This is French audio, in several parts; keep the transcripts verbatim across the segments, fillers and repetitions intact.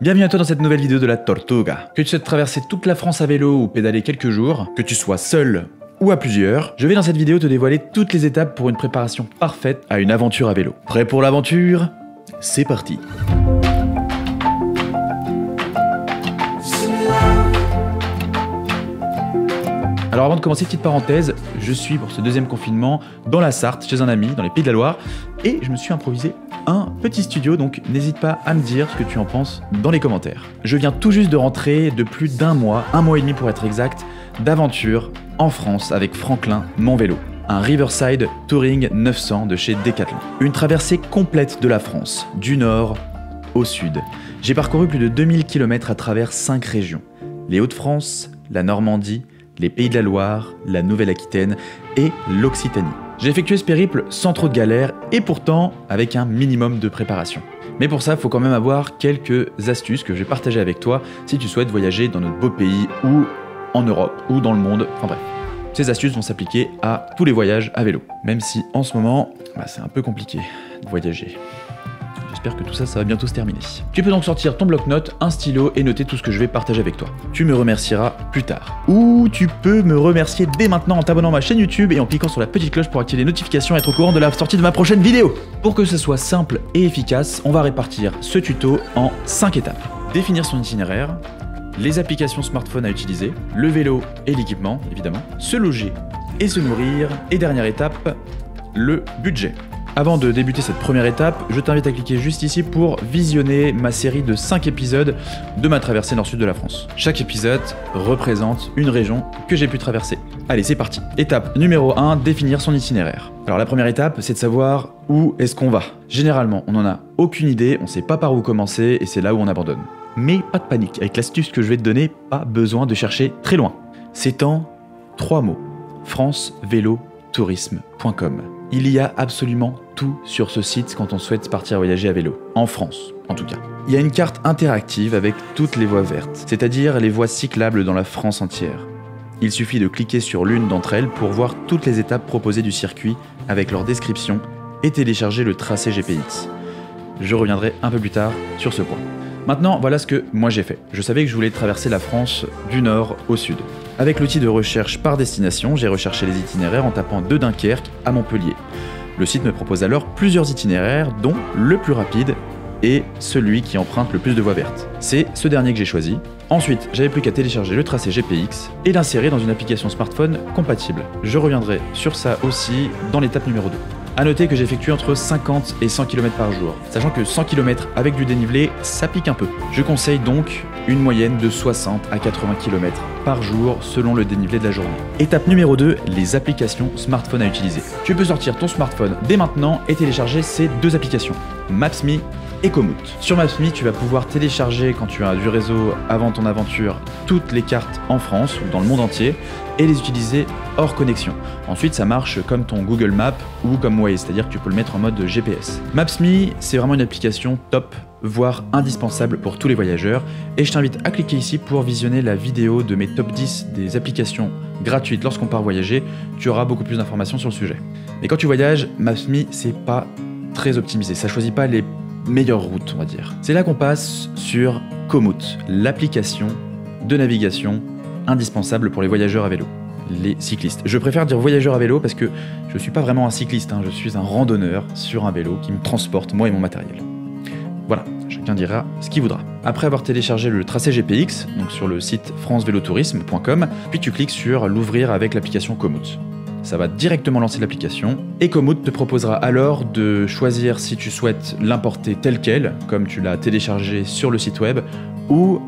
Bienvenue à toi dans cette nouvelle vidéo de la Tortuga. Que tu souhaites traverser toute la France à vélo ou pédaler quelques jours, que tu sois seul ou à plusieurs, je vais dans cette vidéo te dévoiler toutes les étapes pour une préparation parfaite à une aventure à vélo. Prêt pour l'aventure? C'est parti! Alors avant de commencer, petite parenthèse, je suis pour ce deuxième confinement dans la Sarthe, chez un ami, dans les Pays de la Loire, et je me suis improvisé un petit studio, donc n'hésite pas à me dire ce que tu en penses dans les commentaires. Je viens tout juste de rentrer de plus d'un mois, un mois et demi pour être exact, d'aventure en France avec Franklin Monvélo, un Riverside Touring neuf cents de chez Decathlon. Une traversée complète de la France, du nord au sud. J'ai parcouru plus de deux mille kilomètres à travers cinq régions, les Hauts-de-France, la Normandie, les Pays de la Loire, la Nouvelle-Aquitaine et l'Occitanie. J'ai effectué ce périple sans trop de galères et pourtant avec un minimum de préparation. Mais pour ça, il faut quand même avoir quelques astuces que je vais partager avec toi si tu souhaites voyager dans notre beau pays ou en Europe ou dans le monde, enfin bref. Ces astuces vont s'appliquer à tous les voyages à vélo, même si en ce moment, bah, c'est un peu compliqué de voyager. J'espère que tout ça, ça va bientôt se terminer. Tu peux donc sortir ton bloc-notes, un stylo et noter tout ce que je vais partager avec toi. Tu me remercieras plus tard. Ou tu peux me remercier dès maintenant en t'abonnant à ma chaîne YouTube et en cliquant sur la petite cloche pour activer les notifications et être au courant de la sortie de ma prochaine vidéo. Pour que ce soit simple et efficace, on va répartir ce tuto en cinq étapes. Définir son itinéraire, les applications smartphone à utiliser, le vélo et l'équipement, évidemment, se loger et se nourrir, et dernière étape, le budget. Avant de débuter cette première étape, je t'invite à cliquer juste ici pour visionner ma série de cinq épisodes de ma traversée nord-sud de la France. Chaque épisode représente une région que j'ai pu traverser. Allez, c'est parti. Étape numéro un, définir son itinéraire. Alors la première étape, c'est de savoir où est-ce qu'on va. Généralement, on n'en a aucune idée, on ne sait pas par où commencer et c'est là où on abandonne. Mais pas de panique, avec l'astuce que je vais te donner, pas besoin de chercher très loin. C'est en trois mots. France Vélotourisme point com. Il y a absolument tout sur ce site quand on souhaite partir voyager à vélo, en France en tout cas. Il y a une carte interactive avec toutes les voies vertes, c'est-à-dire les voies cyclables dans la France entière. Il suffit de cliquer sur l'une d'entre elles pour voir toutes les étapes proposées du circuit avec leur description et télécharger le tracé G P X. Je reviendrai un peu plus tard sur ce point. Maintenant, voilà ce que moi j'ai fait. Je savais que je voulais traverser la France du nord au sud. Avec l'outil de recherche par destination, j'ai recherché les itinéraires en tapant de Dunkerque à Montpellier. Le site me propose alors plusieurs itinéraires, dont le plus rapide et celui qui emprunte le plus de voies vertes. C'est ce dernier que j'ai choisi. Ensuite, j'avais plus qu'à télécharger le tracé G P X et l'insérer dans une application smartphone compatible. Je reviendrai sur ça aussi dans l'étape numéro deux. A noter que j'effectue entre cinquante et cent kilomètres par jour, sachant que cent kilomètres avec du dénivelé, ça pique un peu. Je conseille donc une moyenne de soixante à quatre-vingts kilomètres par jour selon le dénivelé de la journée. Étape numéro deux, les applications smartphone à utiliser. Tu peux sortir ton smartphone dès maintenant et télécharger ces deux applications, Maps point me et Komoot. Sur Maps point me, tu vas pouvoir télécharger, quand tu as du réseau avant ton aventure, toutes les cartes en France ou dans le monde entier et les utiliser hors connexion. Ensuite, ça marche comme ton Google Maps ou comme Waze, c'est-à-dire que tu peux le mettre en mode G P S. Maps point me, c'est vraiment une application top, voire indispensable pour tous les voyageurs, et je t'invite à cliquer ici pour visionner la vidéo de mes top dix des applications gratuites lorsqu'on part voyager. Tu auras beaucoup plus d'informations sur le sujet. Mais quand tu voyages, Maps point me, c'est pas très optimisé, ça choisit pas les meilleures routes, on va dire. C'est là qu'on passe sur Komoot, l'application de navigation indispensable pour les voyageurs à vélo, les cyclistes. Je préfère dire voyageur à vélo parce que je ne suis pas vraiment un cycliste, hein, je suis un randonneur sur un vélo qui me transporte, moi et mon matériel. Voilà, chacun dira ce qu'il voudra. Après avoir téléchargé le tracé G P X, donc sur le site France Vélotourisme point com, puis tu cliques sur l'ouvrir avec l'application Komoot. Ça va directement lancer l'application et Komoot te proposera alors de choisir si tu souhaites l'importer tel quel, comme tu l'as téléchargé sur le site web, ou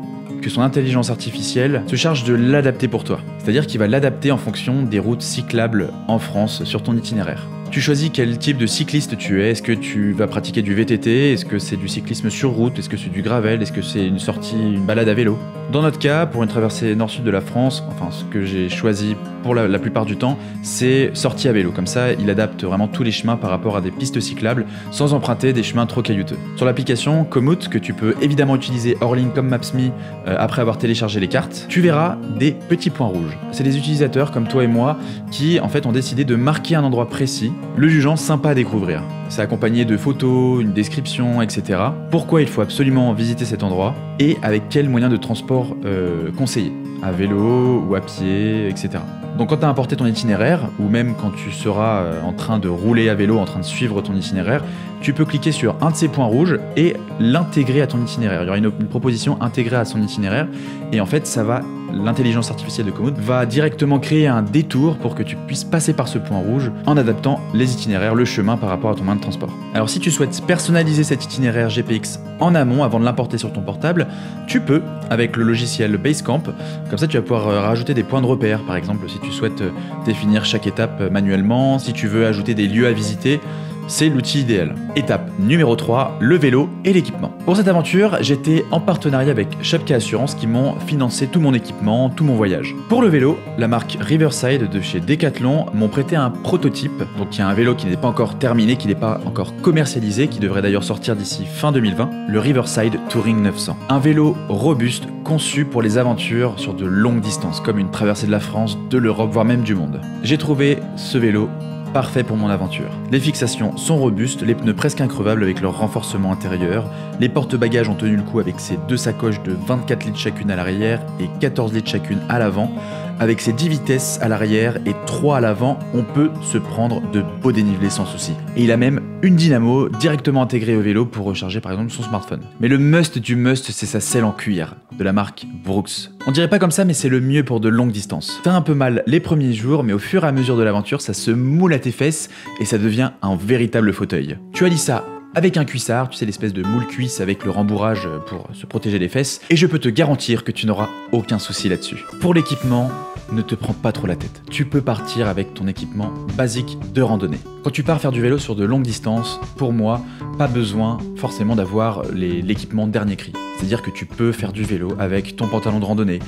que son intelligence artificielle se charge de l'adapter pour toi. C'est-à-dire qu'il va l'adapter en fonction des routes cyclables en France sur ton itinéraire. Tu choisis quel type de cycliste tu es. Est-ce que tu vas pratiquer du V T T? Est-ce que c'est du cyclisme sur route? Est-ce que c'est du gravel? Est-ce que c'est une sortie, une balade à vélo? Dans notre cas, pour une traversée nord-sud de la France, enfin ce que j'ai choisi pour la, la plupart du temps, c'est sortie à vélo. Comme ça, il adapte vraiment tous les chemins par rapport à des pistes cyclables sans emprunter des chemins trop caillouteux. Sur l'application Komoot, que tu peux évidemment utiliser hors ligne comme Maps point me euh, après avoir téléchargé les cartes, tu verras des petits points rouges. C'est des utilisateurs comme toi et moi qui en fait ont décidé de marquer un endroit précis, le jugeant sympa à découvrir. C'est accompagné de photos, une description, et cetera. Pourquoi il faut absolument visiter cet endroit et avec quel moyen de transport euh, conseiller, à vélo ou à pied, et cetera. Donc quand tu as apporté ton itinéraire, ou même quand tu seras en train de rouler à vélo, en train de suivre ton itinéraire, tu peux cliquer sur un de ces points rouges et l'intégrer à ton itinéraire. Il y aura une, une proposition intégrée à son itinéraire, et en fait, ça va, l'intelligence artificielle de Komoot va directement créer un détour pour que tu puisses passer par ce point rouge en adaptant les itinéraires, le chemin par rapport à ton moyen de transport. Alors si tu souhaites personnaliser cet itinéraire G P X en amont, avant de l'importer sur ton portable, tu peux, avec le logiciel Basecamp, comme ça tu vas pouvoir rajouter des points de repère, par exemple, si tu souhaites définir chaque étape manuellement, si tu veux ajouter des lieux à visiter, c'est l'outil idéal. Étape numéro trois, le vélo et l'équipement. Pour cette aventure, j'étais en partenariat avec Chapka Assurance qui m'ont financé tout mon équipement, tout mon voyage. Pour le vélo, la marque Riverside de chez Decathlon m'ont prêté un prototype, donc il y a un vélo qui n'est pas encore terminé, qui n'est pas encore commercialisé, qui devrait d'ailleurs sortir d'ici fin deux mille vingt, le Riverside Touring neuf cents. Un vélo robuste, conçu pour les aventures sur de longues distances, comme une traversée de la France, de l'Europe, voire même du monde. J'ai trouvé ce vélo parfait pour mon aventure. Les fixations sont robustes, les pneus presque increvables avec leur renforcement intérieur, les porte-bagages ont tenu le coup avec ses deux sacoches de vingt-quatre litres chacune à l'arrière et quatorze litres chacune à l'avant. Avec ses dix vitesses à l'arrière et trois à l'avant, on peut se prendre de beaux dénivelés sans souci. Et il a même une dynamo directement intégrée au vélo pour recharger par exemple son smartphone. Mais le must du must, c'est sa selle en cuir, de la marque Brooks. On dirait pas comme ça, mais c'est le mieux pour de longues distances. T'as un peu mal les premiers jours, mais au fur et à mesure de l'aventure, ça se moule à tes fesses et ça devient un véritable fauteuil. Tu as dit ça avec un cuissard, tu sais, l'espèce de moule cuisse avec le rembourrage pour se protéger les fesses, et je peux te garantir que tu n'auras aucun souci là-dessus. Pour l'équipement, ne te prends pas trop la tête. Tu peux partir avec ton équipement basique de randonnée. Quand tu pars faire du vélo sur de longues distances, pour moi, pas besoin forcément d'avoir l'équipement dernier cri. C'est-à-dire que tu peux faire du vélo avec ton pantalon de randonnée,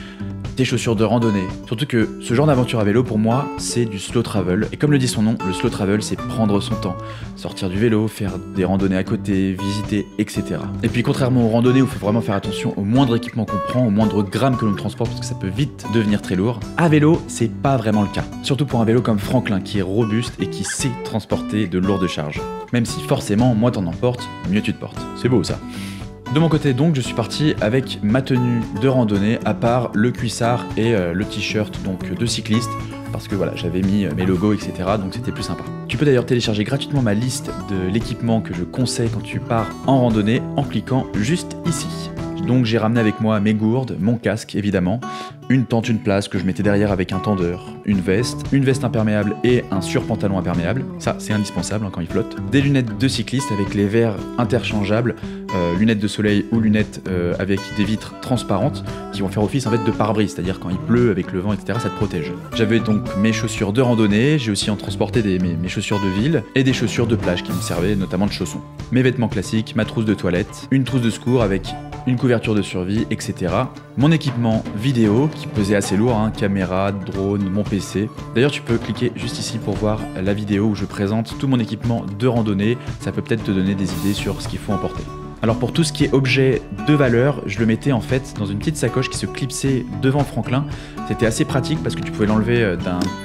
tes chaussures de randonnée. Surtout que ce genre d'aventure à vélo, pour moi, c'est du slow travel. Et comme le dit son nom, le slow travel, c'est prendre son temps. Sortir du vélo, faire des randonnées à côté, visiter, et cetera. Et puis contrairement aux randonnées où il faut vraiment faire attention au moindre équipement qu'on prend, au moindre gramme que l'on transporte, parce que ça peut vite devenir très lourd, à vélo, c'est pas vraiment le cas. Surtout pour un vélo comme Franklin, qui est robuste et qui sait transporter de lourdes charges. Même si forcément, moins t'en emportes, mieux tu te portes. C'est beau ça. De mon côté donc, je suis parti avec ma tenue de randonnée, à part le cuissard et euh, le t-shirt donc de cycliste, parce que voilà, j'avais mis mes logos, et cetera. Donc c'était plus sympa. Tu peux d'ailleurs télécharger gratuitement ma liste de l'équipement que je conseille quand tu pars en randonnée en cliquant juste ici. Donc j'ai ramené avec moi mes gourdes, mon casque évidemment, une tente, une place que je mettais derrière avec un tendeur, une veste, une veste imperméable et un surpantalon imperméable, ça c'est indispensable hein, quand il flotte, des lunettes de cycliste avec les verres interchangeables, euh, lunettes de soleil ou lunettes euh, avec des vitres transparentes qui vont faire office en fait de pare-brise, c'est-à-dire quand il pleut avec le vent et cetera ça te protège. J'avais donc mes chaussures de randonnée, j'ai aussi en transporté des, mes, mes chaussures de ville et des chaussures de plage qui me servaient notamment de chaussons. Mes vêtements classiques, ma trousse de toilette, une trousse de secours avec une couverture de survie, et cetera. Mon équipement vidéo, qui pesait assez lourd, hein, caméra, drone, mon P C. D'ailleurs, tu peux cliquer juste ici pour voir la vidéo où je présente tout mon équipement de randonnée. Ça peut peut-être te donner des idées sur ce qu'il faut emporter. Alors pour tout ce qui est objet de valeur, je le mettais en fait dans une petite sacoche qui se clipsait devant Franklin. C'était assez pratique parce que tu pouvais l'enlever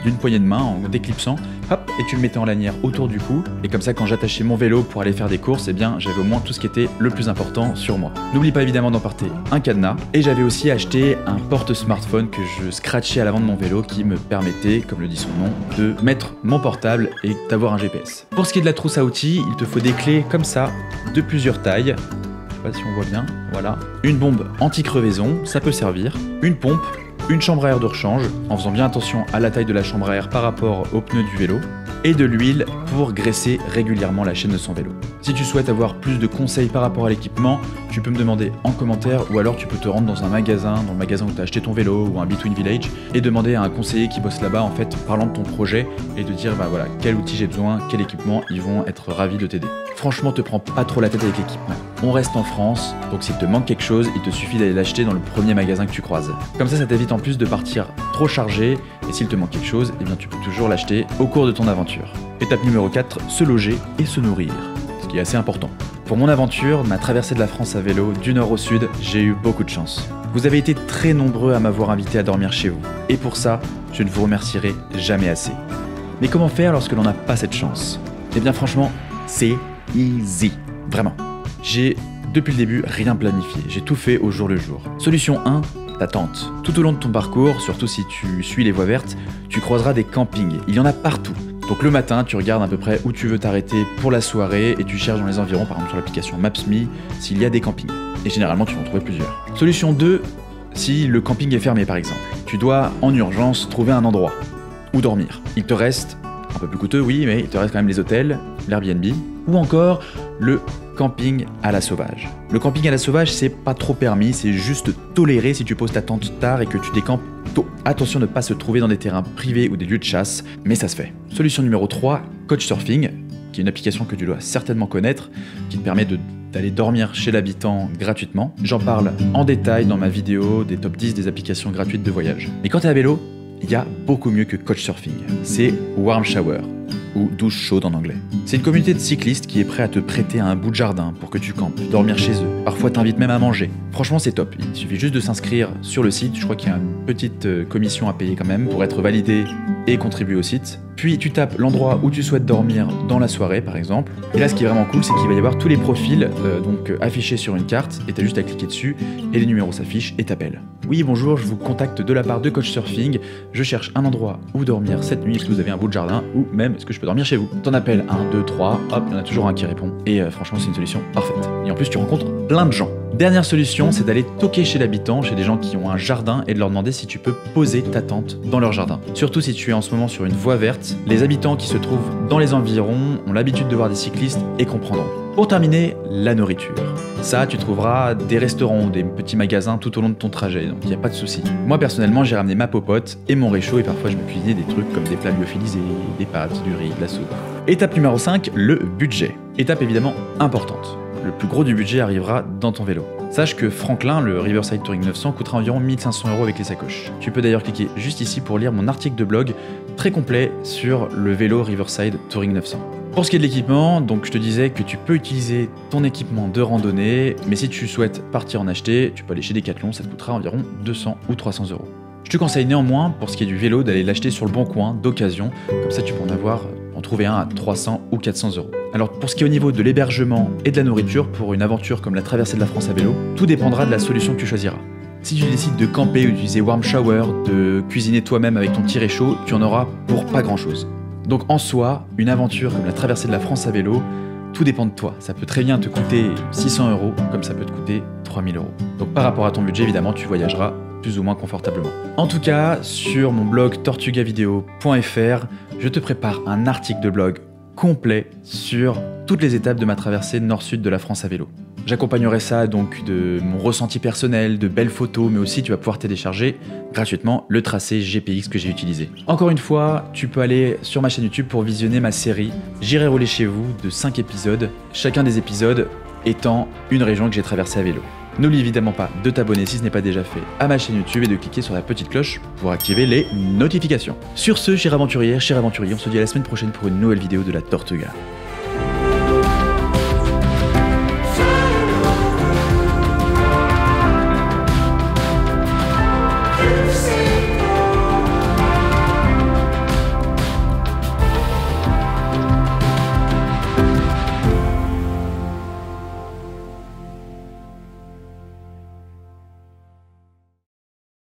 d'une poignée de main en déclipsant, hop, et tu le mettais en lanière autour du cou. Et comme ça, quand j'attachais mon vélo pour aller faire des courses, eh bien j'avais au moins tout ce qui était le plus important sur moi. N'oublie pas évidemment d'emporter un cadenas. Et j'avais aussi acheté un porte-smartphone que je scratchais à l'avant de mon vélo qui me permettait, comme le dit son nom, de mettre mon portable et d'avoir un G P S. Pour ce qui est de la trousse à outils, il te faut des clés comme ça, de plusieurs tailles. Je sais pas si on voit bien, voilà. Une bombe anti-crevaison, ça peut servir. Une pompe, une chambre à air de rechange, en faisant bien attention à la taille de la chambre à air par rapport aux pneus du vélo. Et de l'huile pour graisser régulièrement la chaîne de son vélo. Si tu souhaites avoir plus de conseils par rapport à l'équipement, tu peux me demander en commentaire ou alors tu peux te rendre dans un magasin, dans le magasin où tu as acheté ton vélo ou un Between Village et demander à un conseiller qui bosse là-bas en fait parlant de ton projet et de dire bah voilà quel outil j'ai besoin, quel équipement, ils vont être ravis de t'aider. Franchement, te prends pas trop la tête avec l'équipement. On reste en France, donc s'il te manque quelque chose, il te suffit d'aller l'acheter dans le premier magasin que tu croises. Comme ça, ça t'évite en plus de partir trop chargé et s'il te manque quelque chose, eh bien tu peux toujours l'acheter au cours de ton aventure. Étape numéro quatre, se loger et se nourrir, ce qui est assez important. Pour mon aventure, ma traversée de la France à vélo du nord au sud, j'ai eu beaucoup de chance. Vous avez été très nombreux à m'avoir invité à dormir chez vous, et pour ça, je ne vous remercierai jamais assez. Mais comment faire lorsque l'on n'a pas cette chance ? Eh bien franchement, c'est easy, vraiment. J'ai, depuis le début, rien planifié, j'ai tout fait au jour le jour. Solution un, ta tente. Tout au long de ton parcours, surtout si tu suis les voies vertes, tu croiseras des campings, il y en a partout. Donc le matin, tu regardes à peu près où tu veux t'arrêter pour la soirée et tu cherches dans les environs, par exemple sur l'application Maps point me, s'il y a des campings. Et généralement, tu vas en trouver plusieurs. Solution deux, si le camping est fermé par exemple, tu dois en urgence trouver un endroit où dormir. Il te reste, un peu plus coûteux, oui, mais il te reste quand même les hôtels, l'Airbnb ou encore le camping à la sauvage. Le camping à la sauvage, c'est pas trop permis, c'est juste toléré si tu poses ta tente tard et que tu décampes tôt. Attention de ne pas se trouver dans des terrains privés ou des lieux de chasse, mais ça se fait. Solution numéro trois, Couchsurfing, qui est une application que tu dois certainement connaître, qui te permet de d'aller dormir chez l'habitant gratuitement. J'en parle en détail dans ma vidéo des top dix des applications gratuites de voyage. Mais quand t'es à vélo, il y a beaucoup mieux que Couchsurfing. C'est Warm Shower, ou douche chaude en anglais. C'est une communauté de cyclistes qui est prêt à te prêter un bout de jardin pour que tu campes, dormir chez eux. Parfois, t'invites même à manger. Franchement, c'est top. Il suffit juste de s'inscrire sur le site. Je crois qu'il y a une petite commission à payer quand même pour être validé et contribuer au site. Puis, tu tapes l'endroit où tu souhaites dormir dans la soirée, par exemple. Et là, ce qui est vraiment cool, c'est qu'il va y avoir tous les profils euh, donc affichés sur une carte et t'as juste à cliquer dessus et les numéros s'affichent et t'appelles. Oui, bonjour, je vous contacte de la part de Couchsurfing. Je cherche un endroit où dormir cette nuit. Est-ce que vous avez un bout de jardin ou même est-ce que je peux dormir chez vous? T'en appelles un, deux, trois, hop, il y en a toujours un qui répond. Et euh, franchement, c'est une solution parfaite. Et en plus, tu rencontres plein de gens. Dernière solution, c'est d'aller toquer chez l'habitant, chez des gens qui ont un jardin et de leur demander si tu peux poser ta tente dans leur jardin. Surtout si tu es en ce moment sur une voie verte, les habitants qui se trouvent dans les environs ont l'habitude de voir des cyclistes et comprendront. Pour terminer, la nourriture. Ça, tu trouveras des restaurants, des petits magasins tout au long de ton trajet, donc il n'y a pas de souci. Moi, personnellement, j'ai ramené ma popote et mon réchaud, et parfois je me cuisinais des trucs comme des plats lyophilisés, des pâtes, du riz, de la soupe. Étape numéro cinq, le budget. Étape évidemment importante. Le plus gros du budget arrivera dans ton vélo. Sache que Franklin, le Riverside Touring neuf cents, coûtera environ mille cinq cents euros avec les sacoches. Tu peux d'ailleurs cliquer juste ici pour lire mon article de blog très complet sur le vélo Riverside Touring neuf cents. Pour ce qui est de l'équipement, donc je te disais que tu peux utiliser ton équipement de randonnée, mais si tu souhaites partir en acheter, tu peux aller chez Decathlon, ça te coûtera environ deux cents ou trois cents euros. Je te conseille néanmoins, pour ce qui est du vélo, d'aller l'acheter sur le bon coin d'occasion, comme ça tu peux en avoir, en trouver un à trois cents ou quatre cents euros. Alors pour ce qui est au niveau de l'hébergement et de la nourriture, pour une aventure comme la traversée de la France à vélo, tout dépendra de la solution que tu choisiras. Si tu décides de camper ou d'utiliser Warm Shower, de cuisiner toi-même avec ton petit réchaud, tu en auras pour pas grand-chose. Donc en soi, une aventure comme la traversée de la France à vélo, tout dépend de toi. Ça peut très bien te coûter six cents euros, comme ça peut te coûter trois mille euros. Donc par rapport à ton budget, évidemment, tu voyageras plus ou moins confortablement. En tout cas, sur mon blog tortuga vidéo point F R, je te prépare un article de blog complet sur toutes les étapes de ma traversée nord-sud de la France à vélo. J'accompagnerai ça donc de mon ressenti personnel, de belles photos, mais aussi tu vas pouvoir télécharger gratuitement le tracé G P X que j'ai utilisé. Encore une fois, tu peux aller sur ma chaîne YouTube pour visionner ma série J'irai rouler chez vous de cinq épisodes, chacun des épisodes étant une région que j'ai traversée à vélo. N'oublie évidemment pas de t'abonner si ce n'est pas déjà fait à ma chaîne YouTube et de cliquer sur la petite cloche pour activer les notifications. Sur ce, chers aventurières, chers aventuriers, on se dit à la semaine prochaine pour une nouvelle vidéo de la Tortuga.